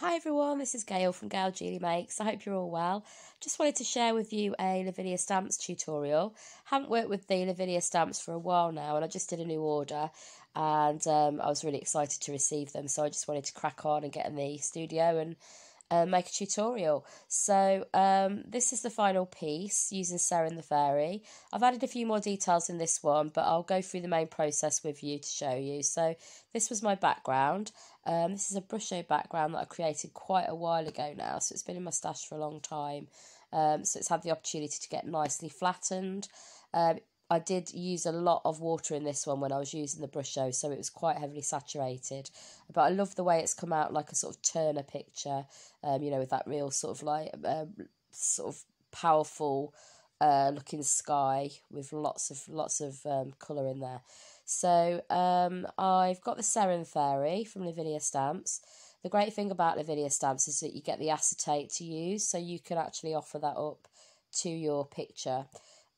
Hi everyone, this is Gail from Gail Julie Makes. I hope you're all well. Just wanted to share with you a Lavinia Stamps tutorial. Haven't worked with the Lavinia Stamps for a while now, and I just did a new order, and I was really excited to receive them, so I just wanted to crack on and get in the studio and make a tutorial. So this is the final piece using Seren and the Fairy. I've added a few more details in this one, but I'll go through the main process with you to show you. So this was my background. This is a Brusho background that I created quite a while ago now, so it's been in my stash for a long time. So it's had the opportunity to get nicely flattened. I did use a lot of water in this one when I was using the Brusho, so it was quite heavily saturated. But I love the way it's come out, like a sort of Turner picture, you know, with that real sort of like powerful looking sky with lots of colour in there. So I've got the Seren Fairy from Lavinia Stamps. The great thing about Lavinia Stamps is that you get the acetate to use, so you can actually offer that up to your picture.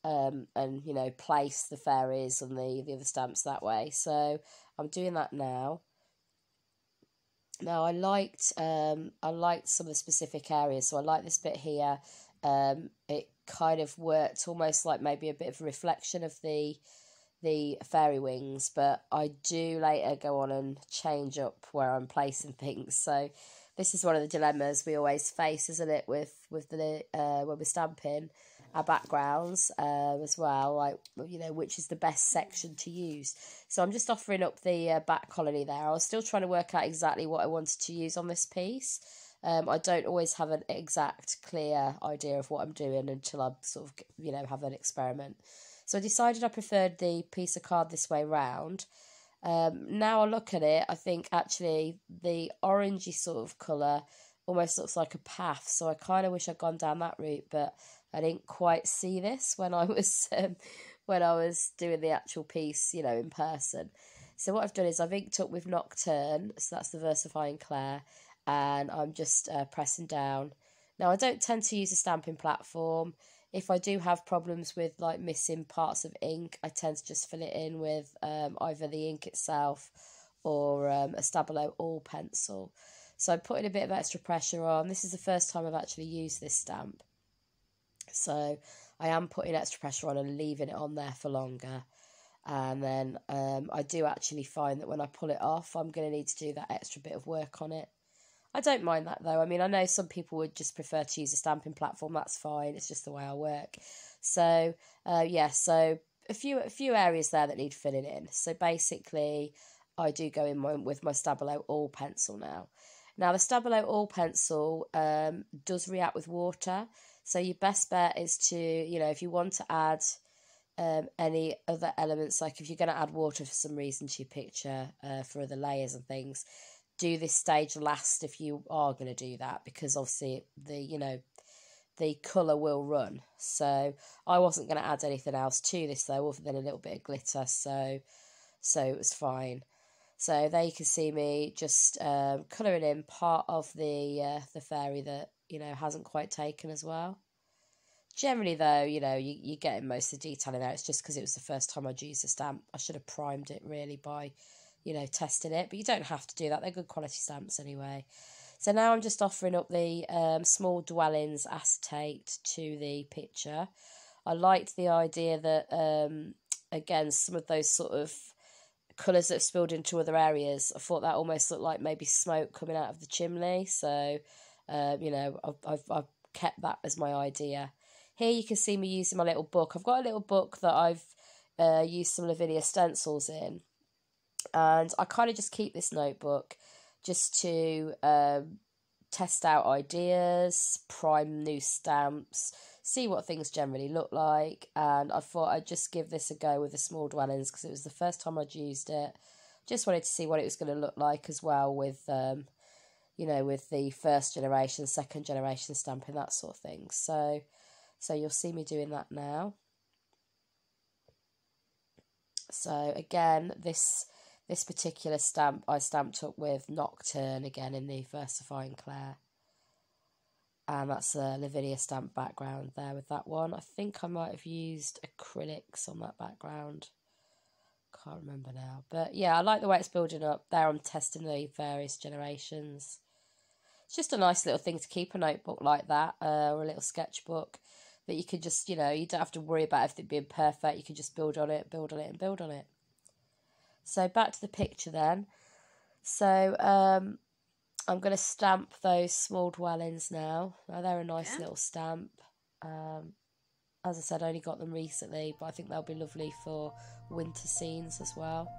And, you know, place the fairies and the other stamps that way. So I'm doing that now. Now I liked some of the specific areas. So I like this bit here. It kind of worked almost like maybe a bit of a reflection of the fairy wings, but I do later go on and change up where I'm placing things. So this is one of the dilemmas we always face, isn't it, with the when we're stamping our backgrounds as well, like, you know, which is the best section to use. So I'm just offering up the back colony there. I was still trying to work out exactly what I wanted to use on this piece. I don't always have an exact clear idea of what I'm doing until I sort of, you know, have an experiment. So I decided I preferred the piece of card this way round. Now I look at it, I think actually the orangey sort of colour almost looks like a path, so I kind of wish I'd gone down that route, but I didn't quite see this when I was doing the actual piece, you know, in person. So what I've done is I've inked up with Nocturne, so that's the Versafine Clair, and I'm just pressing down. Now I don't tend to use a stamping platform. If I do have problems with like missing parts of ink, I tend to just fill it in with either the ink itself or a Stabilo All Pencil. So I'm putting a bit of extra pressure on. This is the first time I've actually used this stamp, so I am putting extra pressure on and leaving it on there for longer. And then I do actually find that when I pull it off, I'm going to need to do that extra bit of work on it. I don't mind that though. I mean, I know some people would just prefer to use a stamping platform. That's fine. It's just the way I work. So yeah, so a few areas there that need filling in. So basically, I do go in with my Stabilo All Pencil now. Now the Stabilo All Pencil does react with water, so your best bet is to, you know, if you want to add any other elements, like if you're going to add water for some reason to your picture for other layers and things, do this stage last if you are going to do that, because obviously the, you know, the colour will run. So I wasn't going to add anything else to this though, other than a little bit of glitter, so it was fine. So there you can see me just colouring in part of the fairy that, you know, hasn't quite taken as well. Generally though, you know, you're getting most of the detail in there. It's just because it was the first time I'd used a stamp. I should have primed it really by, you know, testing it, but you don't have to do that. They're good quality stamps anyway. So now I'm just offering up the Small Dwellings Acetate to the picture. I liked the idea that, again, some of those sort of colours that have spilled into other areas, I thought that almost looked like maybe smoke coming out of the chimney. So, you know, I've kept that as my idea. Here you can see me using my little book. I've got a little book that I've used some Lavinia stencils in. And I kind of just keep this notebook just to test out ideas, prime new stamps, see what things generally look like. And I thought I'd just give this a go with the Small Dwellings because it was the first time I'd used it. Just wanted to see what it was going to look like as well with, you know, with the first generation, second generation stamping, that sort of thing. So you'll see me doing that now. So again, this particular stamp I stamped up with Nocturne again in the Versafine Clair. And that's a Lavinia stamp background there with that one. I think I might have used acrylics on that background. Can't remember now. But yeah, I like the way it's building up. There I'm testing the various generations. It's just a nice little thing to keep a notebook like that, or a little sketchbook that you can just, you know, you don't have to worry about everything being perfect. You can just build on it and build on it. So back to the picture then. So I'm going to stamp those small dwellings now. Now they're a nice little stamp. As I said, I only got them recently, but I think they'll be lovely for winter scenes as well.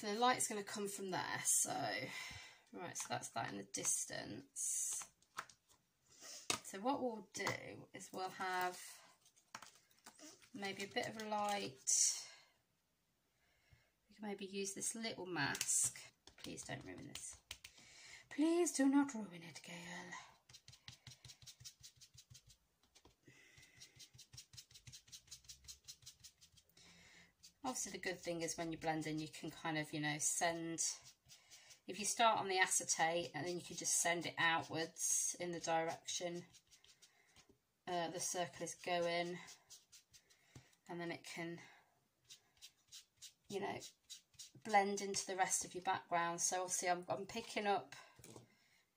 The light's going to come from there, so right, so that's that in the distance. So what we'll do is we'll have maybe a bit of a light. We can maybe use this little mask. Please don't ruin this. Please do not ruin it, Gail. Obviously, the good thing is when you're blending, you can kind of, you know, send, if you start on the acetate and then you can just send it outwards in the direction the circle is going, and then it can, you know, blend into the rest of your background. So obviously I'm picking up,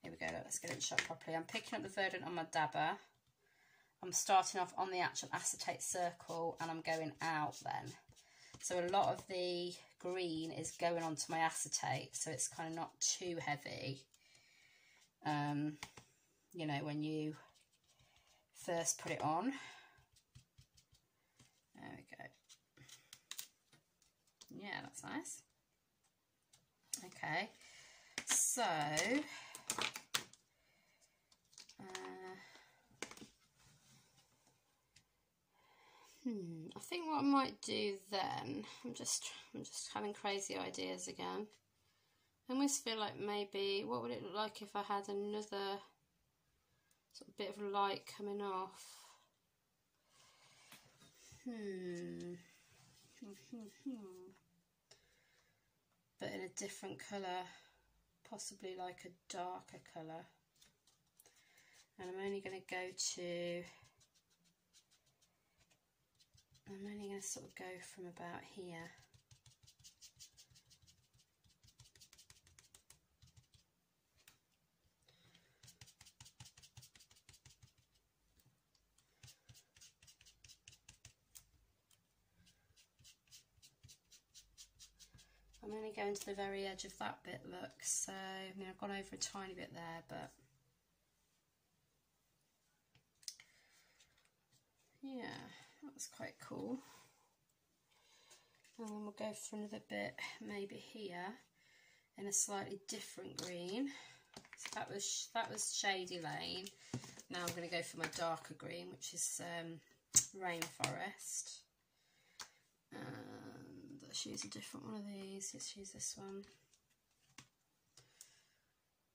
here we go, let's get it shot properly. I'm picking up the Verdant on my dabber. I'm starting off on the actual acetate circle and I'm going out then. So a lot of the green is going onto my acetate, so it's kind of not too heavy, you know, when you first put it on. There we go. Yeah, that's nice. Okay, so I think what I might do then, I'm just having crazy ideas again. I almost feel like maybe, what would it look like if I had another sort of bit of light coming off? but in a different colour, possibly like a darker colour. And I'm only going to sort of go from about here. I'm only going to the very edge of that bit, look, so I mean I've gone over a tiny bit there, but yeah, that's quite cool. And then we'll go for another bit maybe here in a slightly different green. So that was Shady Lane. Now I'm going to go for my darker green, which is Rainforest. Let's use a different one of these. Let's use this one.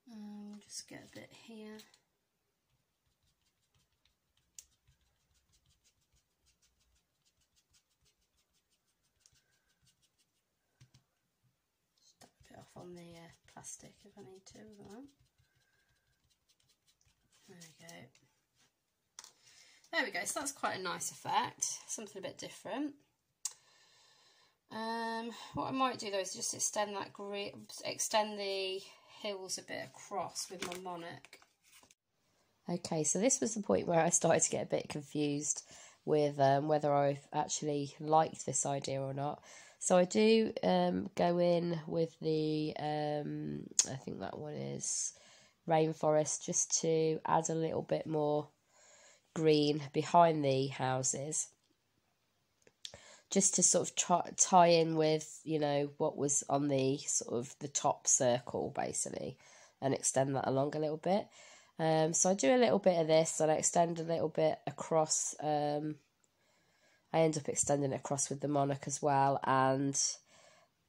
We'll just get a bit here. Just dump it off on the plastic if I need to as well. There we go. There we go. So that's quite a nice effect. Something a bit different. What I might do though is just extend that green, extend the hills a bit across with my monarch. Okay, so this was the point where I started to get a bit confused with whether I've actually liked this idea or not. So I do go in with the, I think that one is Rainforest, just to add a little bit more green behind the houses, just to sort of tie in with, you know, what was on the sort of the top circle, basically, and extend that along a little bit. So I do a little bit of this, and I extend a little bit across. I end up extending it across with the monarch as well, and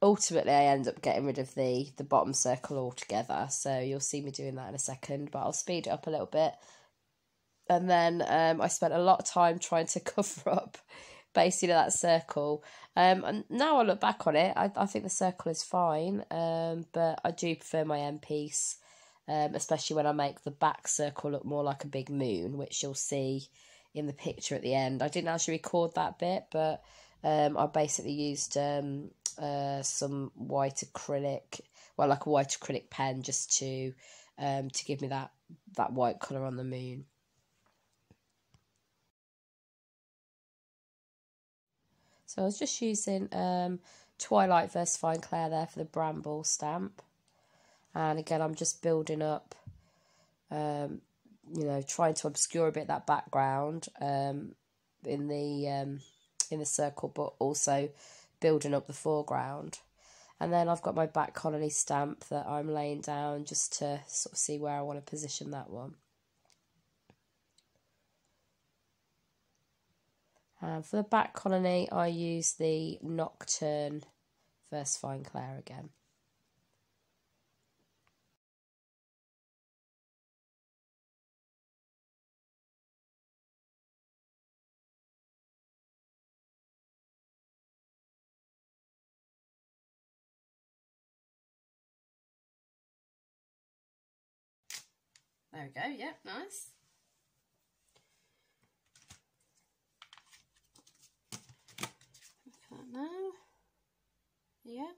ultimately I end up getting rid of the bottom circle altogether. So you'll see me doing that in a second, but I'll speed it up a little bit. And then I spent a lot of time trying to cover up basically that circle, and now I look back on it, I think the circle is fine, but I do prefer my end piece, especially when I make the back circle look more like a big moon, which you'll see in the picture at the end. I didn't actually record that bit, but I basically used some white acrylic, well, like a white acrylic pen, just to give me that white colour on the moon. So I was just using Twilight Versafine Clair there for the Bramble stamp. And again, I'm just building up, you know, trying to obscure a bit that background in the circle, but also building up the foreground. And then I've got my back colony stamp that I'm laying down just to sort of see where I want to position that one. And for the back colony, I use the Nocturne Versafine Clair again. There we go, yeah, nice. No, yeah,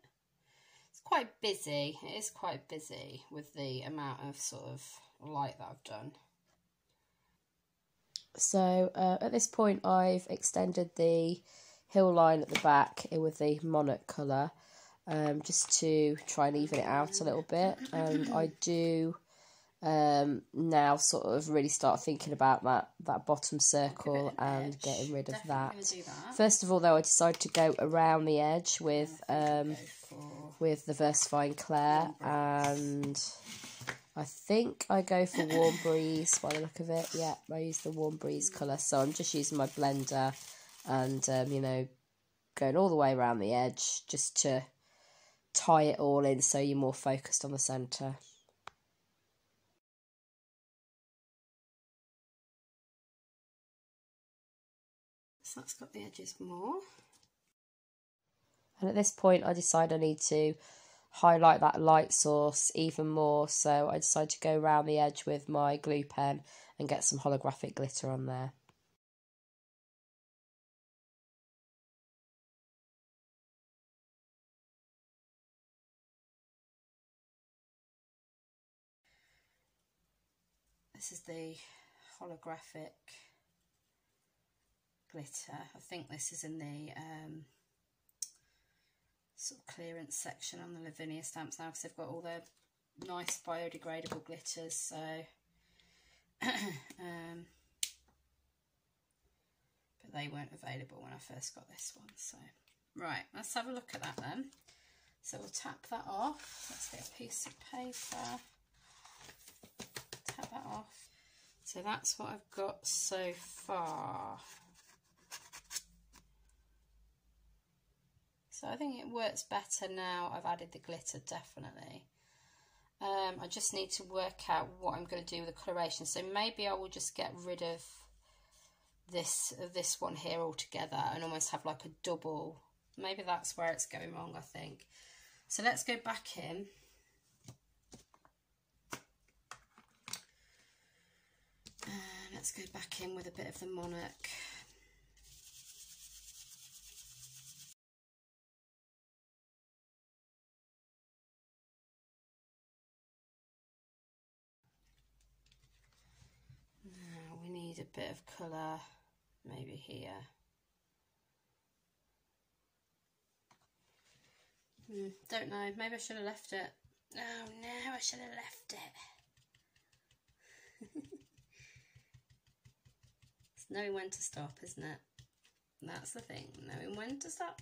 it's quite busy. It is quite busy with the amount of sort of light that I've done. So at this point, I've extended the hill line at the back with the monarch colour, just to try and even it out a little bit. And I do now sort of really start thinking about that bottom circle and getting rid of that. First of all, though, I decided to go around the edge with the Versafine Clair, and I think I go for Warm Breeze by the look of it. Yeah, I use the Warm Breeze colour, so I'm just using my blender and you know, going all the way around the edge just to tie it all in, so you're more focused on the centre. So that's got the edges more. And at this point I decide I need to highlight that light source even more, so I decided to go around the edge with my glue pen and get some holographic glitter on there. This is the holographic glitter. I think this is in the sort of clearance section on the Lavinia stamps now, because they've got all their nice biodegradable glitters. So but they weren't available when I first got this one. So right, let's have a look at that then. So we'll tap that off. Let's get a piece of paper. Tap that off. So that's what I've got so far. So I think it works better now I've added the glitter, definitely. I just need to work out what I'm going to do with the coloration. So maybe I will just get rid of this one here altogether and almost have like a double. Maybe that's where it's going wrong, I think. So let's go back in. Let's go back in with a bit of the monarch. Now we need a bit of colour, maybe here. Don't know, maybe I should have left it. Oh no, I should have left it. Knowing when to stop, isn't it? That's the thing, knowing when to stop.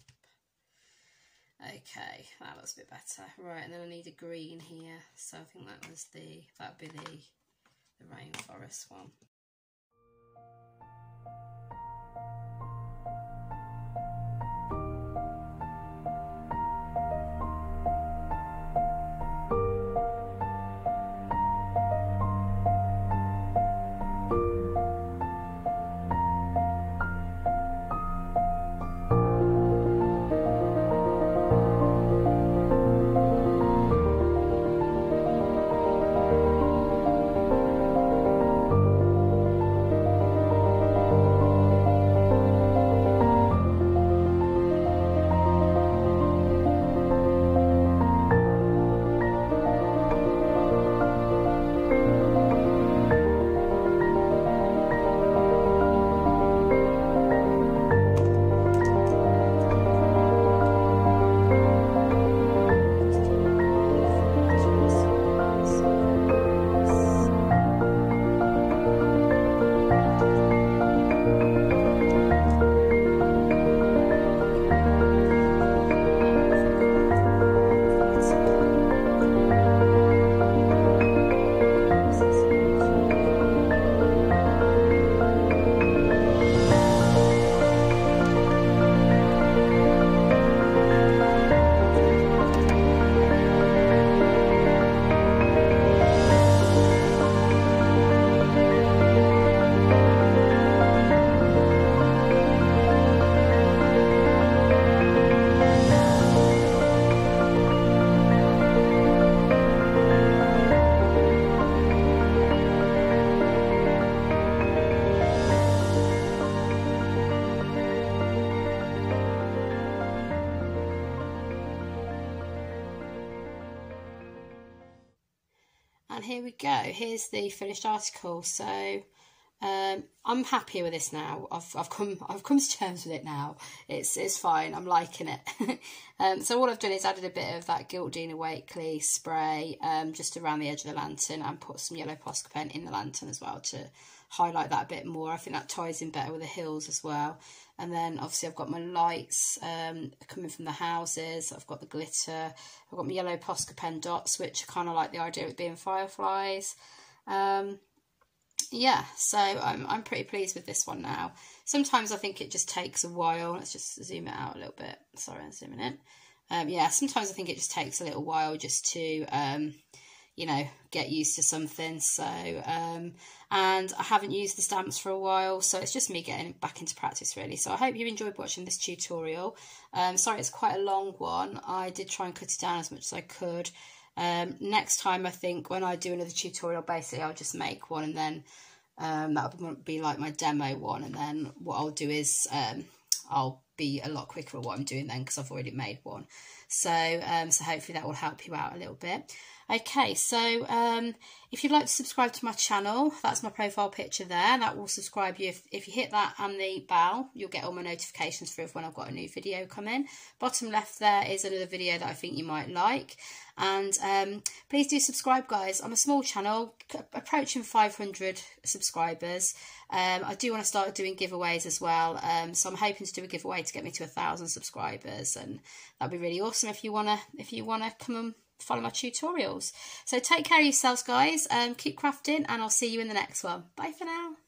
Okay, that looks a bit better. Right, and then I need a green here, so I think that was that'd be the Rainforest one. Here we go, here's the finished article. So I'm happy with this now. I've come to terms with it now. It's fine, I'm liking it. So all I've done is added a bit of that Gilt Dina Wakeley spray just around the edge of the lantern, and put some yellow Posca Pen in the lantern as well to highlight that a bit more. I think that ties in better with the hills as well. And then obviously I've got my lights coming from the houses, I've got the glitter, I've got my yellow Posca Pen dots, which I kind of like the idea of it being fireflies. Yeah, so I'm pretty pleased with this one now. Sometimes I think it just takes a while. Let's just zoom it out a little bit. Sorry, I'm zooming in. Yeah, sometimes I think it just takes a little while just to you know, get used to something. So and I haven't used the stamps for a while, so it's just me getting back into practice really. So I hope you enjoyed watching this tutorial. Sorry it's quite a long one. I did try and cut it down as much as I could. Next time I think when I do another tutorial, basically I'll just make one, and then that'll be like my demo one, and then what I'll do is I'll be a lot quicker at what I'm doing then, because I've already made one. So so hopefully that will help you out a little bit. Okay, so if you'd like to subscribe to my channel, that's my profile picture there. That will subscribe you. If you hit that and the bell, you'll get all my notifications for when I've got a new video come in. Bottom left there is another video that I think you might like. And please do subscribe, guys. I'm a small channel, approaching 500 subscribers. I do want to start doing giveaways as well. So I'm hoping to do a giveaway to get me to 1,000 subscribers, and that'd be really awesome if you wanna come and follow my tutorials. So take care of yourselves, guys. Keep crafting, and I'll see you in the next one. Bye for now.